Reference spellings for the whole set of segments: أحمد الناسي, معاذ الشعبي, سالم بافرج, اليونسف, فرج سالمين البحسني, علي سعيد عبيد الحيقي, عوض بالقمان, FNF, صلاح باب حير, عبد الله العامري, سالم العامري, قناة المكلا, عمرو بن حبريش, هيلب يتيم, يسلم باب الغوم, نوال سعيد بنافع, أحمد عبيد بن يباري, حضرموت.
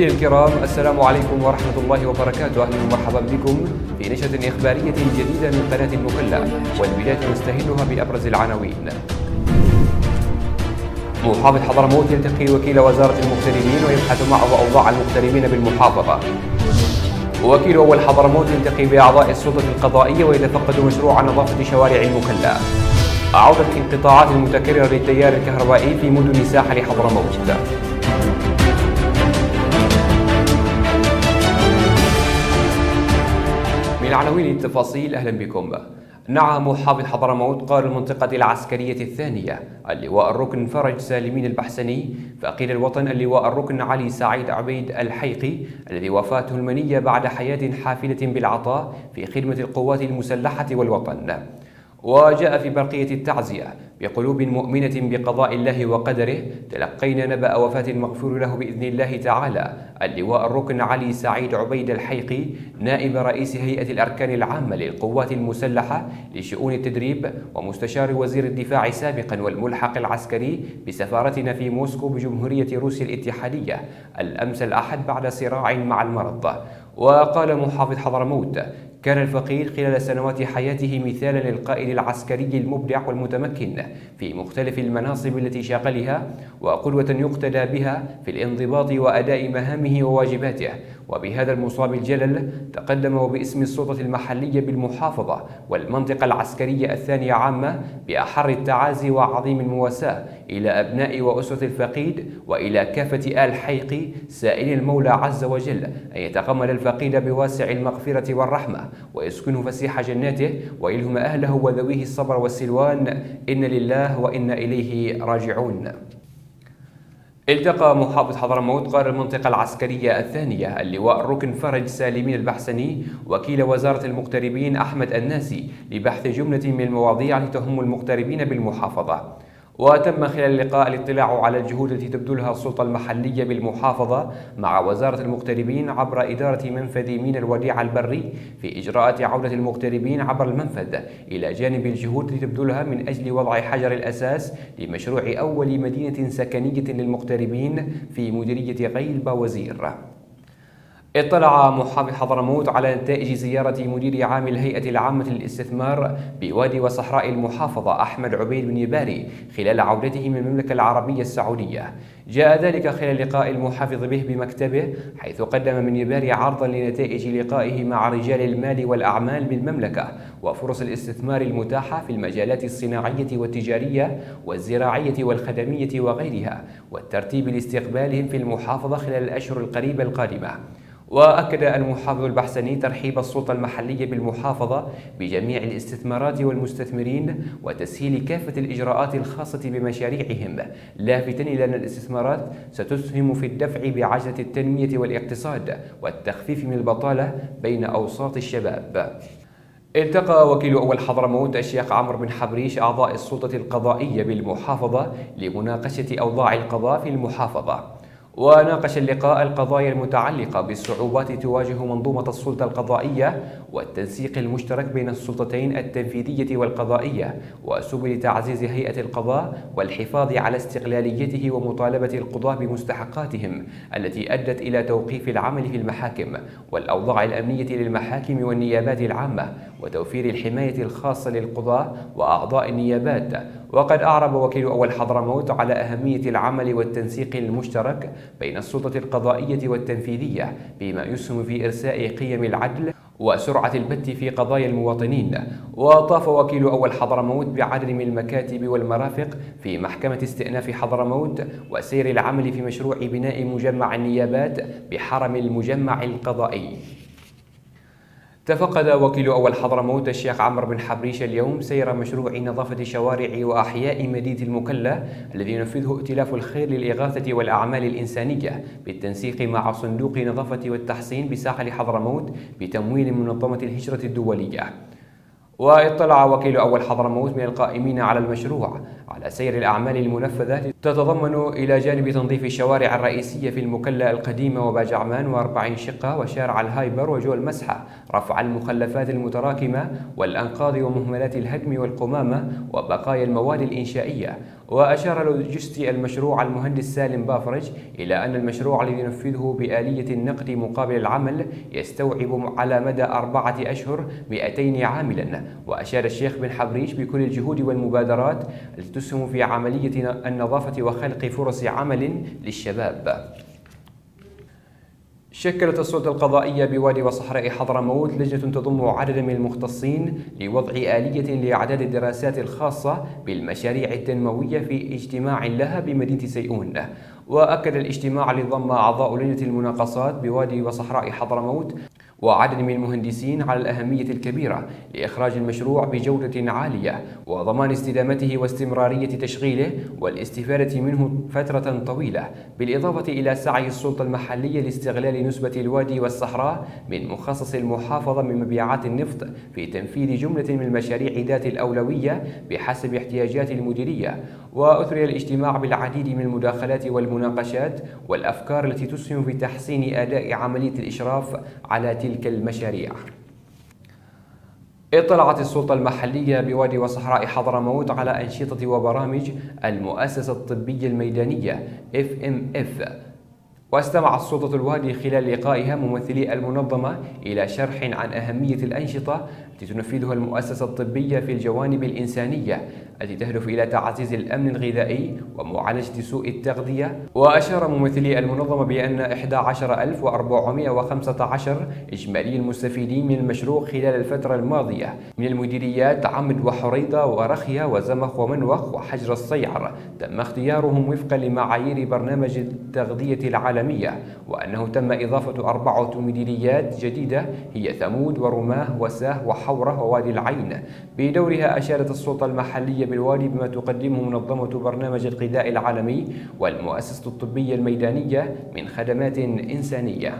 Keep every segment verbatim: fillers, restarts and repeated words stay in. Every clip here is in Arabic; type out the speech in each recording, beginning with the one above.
مشاهدينا الكرام، السلام عليكم ورحمة الله وبركاته. أهلا ومرحبا بكم في نشرة إخبارية جديدة من قناة المكلا، والبداية نستهلها بأبرز العناوين. محافظ حضرموت يلتقي وكيل وزارة المغتربين ويبحث معه أوضاع المغتربين بالمحافظة. وكيل أول حضرموت يلتقي بأعضاء السلطة القضائية ويتفقد مشروع نظافة شوارع المكلا. عودة الانقطاعات المتكررة للتيار الكهربائي في مدن ساحل حضرموت. من عناوين التفاصيل، أهلا بكم. نعى محافظ حضرموت قائد المنطقة العسكرية الثانية اللواء الركن فرج سالمين البحسني فقيد الوطن اللواء الركن علي سعيد عبيد الحيقي الذي وفاته المنية بعد حياة حافلة بالعطاء في خدمة القوات المسلحة والوطن. وجاء في برقية التعزية: بقلوب مؤمنة بقضاء الله وقدره تلقينا نبأ وفاة المغفور له بإذن الله تعالى اللواء الركن علي سعيد عبيد الحيقي نائب رئيس هيئة الأركان العامة للقوات المسلحة لشؤون التدريب ومستشار وزير الدفاع سابقا والملحق العسكري بسفارتنا في موسكو بجمهورية روسيا الاتحادية الأمس الأحد بعد صراع مع المرض. وقال محافظ حضرموت: كان الفقيد خلال سنوات حياته مثالا للقائد العسكري المبدع والمتمكن في مختلف المناصب التي شاغلها، وقدوة يقتدى بها في الانضباط وأداء مهامه وواجباته. وبهذا المصاب الجلل تقدم وباسم السلطة المحلية بالمحافظة والمنطقة العسكرية الثانية عامة بأحر التعازي وعظيم المواساة إلى أبناء وأسرة الفقيد وإلى كافة آل حيقي، سائلين المولى عز وجل أن يتقبل الفقيد بواسع المغفرة والرحمة ويسكنه فسيح جناته ويلهم أهله وذويه الصبر والسلوان، إن لله وإنا إليه راجعون. التقى محافظ حضرموت قائد المنطقة العسكرية الثانية اللواء الركن فرج سالمين البحسني وكيل وزارة المغتربين أحمد الناسي لبحث جملة من المواضيع التي تهم المغتربين بالمحافظة. وتم خلال اللقاء الاطلاع على الجهود التي تبذلها السلطة المحلية بالمحافظة مع وزارة المغتربين عبر إدارة منفذ ميناء الوديعة البري في إجراء عودة المغتربين عبر المنفذ، إلى جانب الجهود التي تبذلها من أجل وضع حجر الأساس لمشروع أول مدينة سكنية للمغتربين في مديرية غيلبة وزير. اطلع محافظ حضرموت على نتائج زيارة مدير عام الهيئة العامة للاستثمار بوادي وصحراء المحافظة أحمد عبيد بن يباري خلال عودته من المملكة العربية السعودية. جاء ذلك خلال لقاء المحافظ به بمكتبه، حيث قدم من يباري عرضا لنتائج لقائه مع رجال المال والأعمال بالمملكة وفرص الاستثمار المتاحة في المجالات الصناعية والتجارية والزراعية والخدمية وغيرها، والترتيب لاستقبالهم في المحافظة خلال الأشهر القريبة القادمة. وأكد المحافظ البحسني ترحيب السلطة المحلية بالمحافظة بجميع الاستثمارات والمستثمرين وتسهيل كافة الإجراءات الخاصة بمشاريعهم، لافتا إلى أن الاستثمارات ستسهم في الدفع بعجلة التنمية والاقتصاد والتخفيف من البطالة بين أوساط الشباب. التقى وكيل أول حضرموت الشيخ عمرو بن حبريش أعضاء السلطة القضائية بالمحافظة لمناقشة أوضاع القضاء في المحافظة. وناقش اللقاء القضايا المتعلقة بالصعوبات تواجه منظومة السلطة القضائية والتنسيق المشترك بين السلطتين التنفيذية والقضائية وسبل تعزيز هيئة القضاء والحفاظ على استقلاليته ومطالبة القضاة بمستحقاتهم التي أدت إلى توقيف العمل في المحاكم والأوضاع الأمنية للمحاكم والنيابات العامة وتوفير الحماية الخاصة للقضاة وأعضاء النيابات. وقد أعرب وكيل أول حضرموت على أهمية العمل والتنسيق المشترك بين السلطة القضائية والتنفيذية بما يسهم في إرساء قيم العدل وسرعة البت في قضايا المواطنين. وطاف وكيل أول حضرموت بعدد من المكاتب والمرافق في محكمة استئناف حضرموت وسير العمل في مشروع بناء مجمع النيابات بحرم المجمع القضائي. تفقد وكيل أول حضرموت الشيخ عمرو بن حبريش اليوم سير مشروع نظافة شوارع وأحياء مدينة المكلا الذي ينفذه ائتلاف الخير للإغاثة والأعمال الإنسانية بالتنسيق مع صندوق نظافة والتحصين بساحل حضرموت بتمويل منظمة الهجرة الدولية. واطلع وكيل أول حضرموت من القائمين على المشروع على سير الأعمال المنفذة، تتضمن إلى جانب تنظيف الشوارع الرئيسية في المكلا القديمة وباج عمان وأربعين شقة وشارع الهايبر وجو المسحة، رفع المخلفات المتراكمة والأنقاض ومهملات الهدم والقمامة وبقايا المواد الإنشائية، وأشار لوجستي المشروع المهندس سالم بافرج إلى أن المشروع الذي نفذه بآلية النقد مقابل العمل يستوعب على مدى أربعة أشهر مئتين عاملا. وأشار الشيخ بن حبريش بكل الجهود والمبادرات التي تسهم في عملية النظافة وخلق فرص عمل للشباب. شكلت السلطة القضائية بوادي وصحراء حضرموت لجنة تضم عددا من المختصين لوضع آلية لإعداد الدراسات الخاصة بالمشاريع التنموية في اجتماع لها بمدينة سيئون. وأكد الاجتماع الذي ضم أعضاء لجنة المناقصات بوادي وصحراء حضرموت وعدد من المهندسين على الأهمية الكبيرة لإخراج المشروع بجودة عالية وضمان استدامته واستمرارية تشغيله والاستفادة منه فترة طويلة، بالإضافة إلى سعي السلطة المحلية لاستغلال نسبة الوادي والصحراء من مخصص المحافظة من مبيعات النفط في تنفيذ جملة من المشاريع ذات الأولوية بحسب احتياجات المديرية. وأثري الاجتماع بالعديد من المداخلات والمناقشات والأفكار التي تسهم في تحسين أداء عملية الإشراف على تلك المشاريع. اطلعت السلطة المحلية بوادي وصحراء حضرموت على أنشطة وبرامج المؤسسة الطبية الميدانية إف إن إف، واستمع السلطة الوادي خلال لقائها ممثلي المنظمة إلى شرح عن أهمية الأنشطة التي تنفذها المؤسسة الطبية في الجوانب الإنسانية التي تهدف إلى تعزيز الأمن الغذائي ومعالجة سوء التغذية. وأشار ممثلي المنظمة بأن أحد عشر ألف وأربعمئة وخمسة عشر إجمالي المستفيدين من المشروع خلال الفترة الماضية من المديريات عمد وحريضة ورخية وزمخ ومنوخ وحجر الصيعر تم اختيارهم وفقا لمعايير برنامج التغذية العالمية، وأنه تم إضافة أربعة مديريات جديدة هي ثمود ورماه وساه وحوره ووادي العين. بدورها أشارت السلطة المحلية بالوادي بما تقدمه منظمة برنامج الغذاء العالمي والمؤسسة الطبية الميدانية من خدمات إنسانية.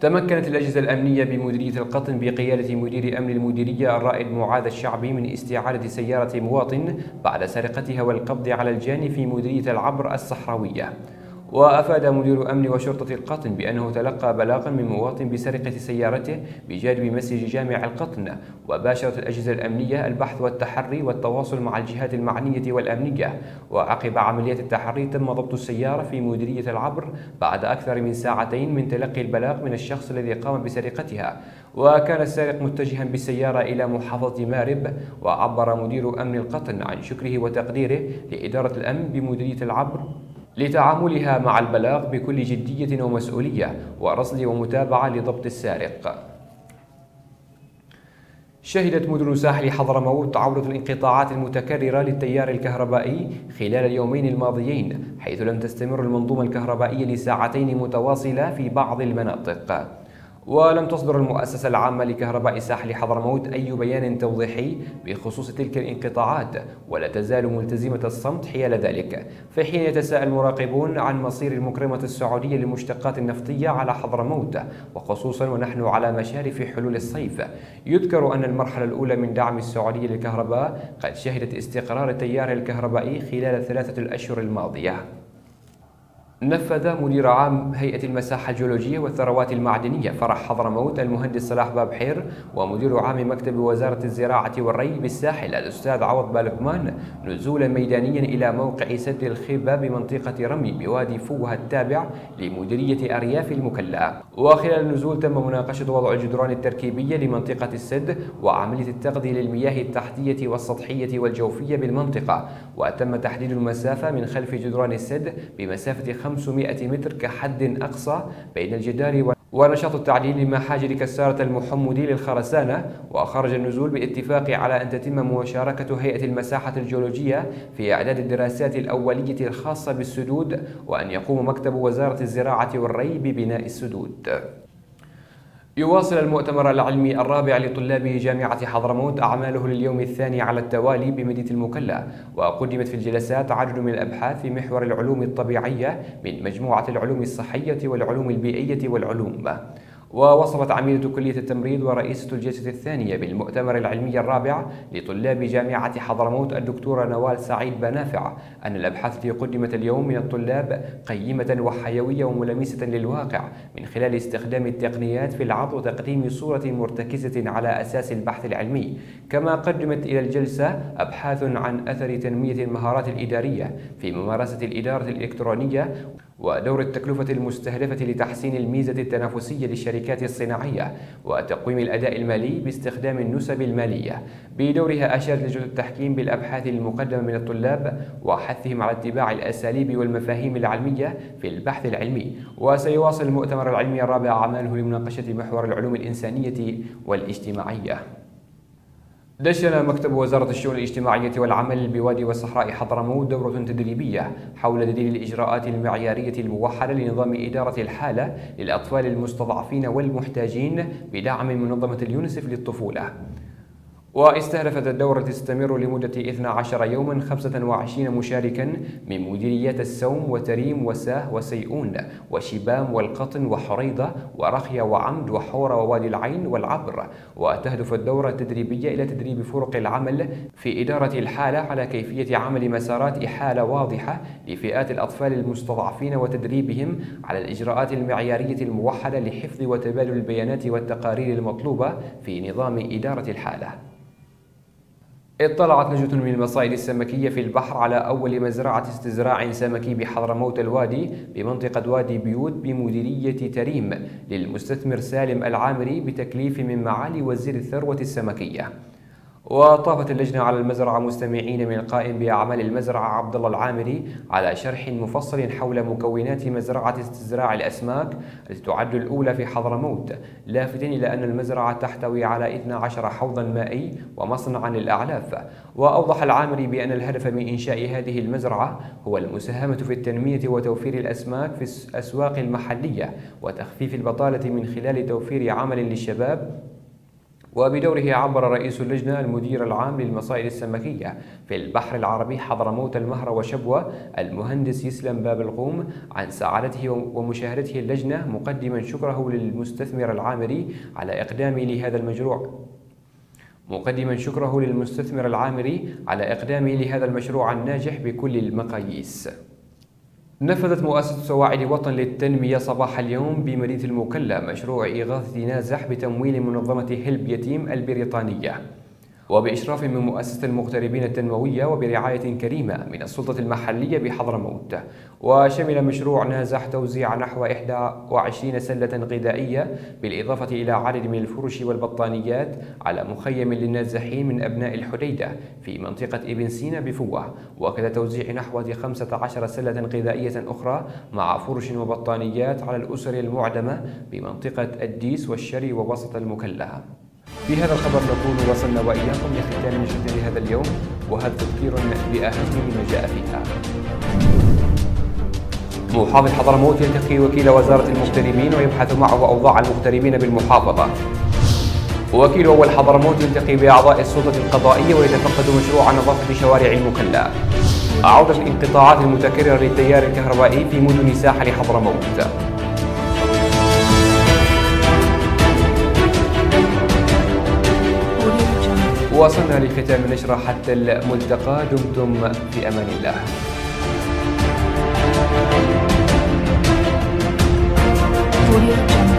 تمكنت الأجهزة الأمنية بمديرية القطن بقيادة مدير أمن المديرية الرائد معاذ الشعبي من استعادة سيارة مواطن بعد سرقتها والقبض على الجاني في مديرية العبر الصحراوية. وأفاد مدير أمن وشرطة القطن بأنه تلقى بلاغا من مواطن بسرقة سيارته بجانب مسجد جامع القطن، وباشرت الأجهزة الأمنية البحث والتحري والتواصل مع الجهات المعنية والأمنية. وعقب عمليات التحري تم ضبط السيارة في مديرية العبر بعد أكثر من ساعتين من تلقي البلاغ من الشخص الذي قام بسرقتها، وكان السارق متجها بالسيارة إلى محافظة مارب. وعبر مدير أمن القطن عن شكره وتقديره لإدارة الأمن بمديرية العبر لتعاملها مع البلاغ بكل جدية ومسؤولية ورصد ومتابعة لضبط السارق. شهدت مدن ساحل حضرموت عودة الانقطاعات المتكررة للتيار الكهربائي خلال اليومين الماضيين، حيث لم تستمر المنظومة الكهربائية لساعتين متواصلة في بعض المناطق. ولم تصدر المؤسسة العامة لكهرباء ساحل حضرموت أي بيان توضيحي بخصوص تلك الانقطاعات، ولا تزال ملتزمة الصمت حيال ذلك، في حين يتساءل المراقبون عن مصير المكرمة السعودية للمشتقات النفطية على حضرموت، وخصوصا ونحن على مشارف حلول الصيف. يذكر أن المرحلة الأولى من دعم السعودية للكهرباء قد شهدت استقرار التيار الكهربائي خلال ثلاثة الأشهر الماضية. نفذ مدير عام هيئة المساحة الجيولوجية والثروات المعدنية فرع حضرموت المهندس صلاح باب حير ومدير عام مكتب وزارة الزراعة والري بالساحل الأستاذ عوض بالقمان نزولا ميدانيا إلى موقع سد الخبة بمنطقة رمي بوادي فوهة التابع لمديرية أرياف المكلا. وخلال النزول تم مناقشة وضع الجدران التركيبية لمنطقة السد وعملية التغذية للمياه التحتية والسطحية والجوفية بالمنطقة، وتم تحديد المسافة من خلف جدران السد بمسافة خمسمئة متر كحد أقصى بين الجدار ونشاط التعديل لمحاجر كسارة المحمودي للخرسانة. وخرج النزول باتفاق على أن تتم مشاركة هيئة المساحة الجيولوجية في إعداد الدراسات الأولية الخاصة بالسدود، وأن يقوم مكتب وزارة الزراعة والري ببناء السدود. يواصل المؤتمر العلمي الرابع لطلاب جامعة حضرموت أعماله لليوم الثاني على التوالي بمدينة المكلا، وقدمت في الجلسات عدد من الأبحاث في محور العلوم الطبيعية من مجموعة العلوم الصحية والعلوم البيئية والعلوم. ووصفت عميدة كلية التمريض ورئيسة الجلسة الثانية بالمؤتمر العلمي الرابع لطلاب جامعة حضرموت الدكتورة نوال سعيد بنافع أن الأبحاث التي قدمت اليوم من الطلاب قيمة وحيوية وملامسة للواقع من خلال استخدام التقنيات في العرض وتقديم صورة مرتكزة على أساس البحث العلمي. كما قدمت إلى الجلسة أبحاث عن أثر تنمية المهارات الإدارية في ممارسة الإدارة الإلكترونية ودور التكلفة المستهدفة لتحسين الميزة التنافسية للشركات الصناعية وتقويم الأداء المالي باستخدام النسب المالية. بدورها أشارت لجنة التحكيم بالأبحاث المقدمة من الطلاب وحثهم على اتباع الأساليب والمفاهيم العلمية في البحث العلمي. وسيواصل المؤتمر العلمي الرابع أعماله لمناقشة محور العلوم الإنسانية والاجتماعية. دشن مكتب وزارة الشؤون الاجتماعية والعمل بوادي والصحراء حضرموت دورة تدريبية حول تدليل الإجراءات المعيارية الموحدة لنظام إدارة الحالة للأطفال المستضعفين والمحتاجين بدعم منظمة اليونسف للطفولة. واستهدفت الدورة تستمر لمدة اثني عشر يوما خمسة وعشرين مشاركا من مديريات السوم وتريم وساه وسيئون وشبام والقطن وحريضة ورخية وعمد وحورة ووادي العين والعبر. وتهدف الدورة التدريبية إلى تدريب فرق العمل في إدارة الحالة على كيفية عمل مسارات إحالة واضحة لفئات الأطفال المستضعفين وتدريبهم على الإجراءات المعيارية الموحدة لحفظ وتبادل البيانات والتقارير المطلوبة في نظام إدارة الحالة. اطلعت لجنة من المصائد السمكية في البحر على أول مزرعة استزراع سمكي بحضرموت الوادي بمنطقة وادي بيوت بمديرية تريم للمستثمر سالم العامري بتكليف من معالي وزير الثروة السمكية. وطافت اللجنة على المزرعة مستمعين من القائم بأعمال المزرعة عبد الله العامري على شرح مفصل حول مكونات مزرعة استزراع الأسماك التي تعد الأولى في حضرموت، لافتين إلى أن المزرعة تحتوي على اثني عشر حوضا مائي ومصنعا للأعلاف. وأوضح العامري بأن الهدف من إنشاء هذه المزرعة هو المساهمة في التنمية وتوفير الأسماك في الأسواق المحلية وتخفيف البطالة من خلال توفير عمل للشباب. وبدوره عبر رئيس اللجنة المدير العام للمصائد السمكية في البحر العربي حضرموت المهرة وشبوة المهندس يسلم باب الغوم عن سعادته ومشاهدته اللجنة، مقدما شكره للمستثمر العامري على إقدامه لهذا المشروع مقدما شكره للمستثمر العامري على إقدامه لهذا المشروع الناجح بكل المقاييس. نفذت مؤسسة سواعد وطن للتنمية صباح اليوم بمدينة المكلا مشروع إغاثة نازح بتمويل منظمة هيلب يتيم البريطانية وبإشراف من مؤسسة المغتربين التنموية وبرعاية كريمة من السلطة المحلية بحضرموت. وشمل مشروع نازح توزيع نحو إحدى وعشرين سلة غذائية بالإضافة إلى عدد من الفرش والبطانيات على مخيم للنازحين من أبناء الحديدة في منطقة ابن سينا بفوة، وكذا توزيع نحو خمسة عشر سلة غذائية أخرى مع فرش وبطانيات على الأسر المعدمة بمنطقة الديس والشري ووسط المكلا. بهذا الخبر نكون وصلنا وإياكم لختام نشرتنا لهذا اليوم، وهذا تذكير بأهم ما جاء فيها. محافظ حضرموت يلتقي وكيل وزارة المغتربين ويبحث معه أوضاع المغتربين بالمحافظة. وكيل أول حضرموت يلتقي بأعضاء السلطة القضائية ويتفقد مشروع نظافة شوارع المكلا. عودة الانقطاعات المتكررة للتيار الكهربائي في مدن ساحل حضرموت. وصلنا لختام النشرة حتى الملتقى، دمتم في أمان الله.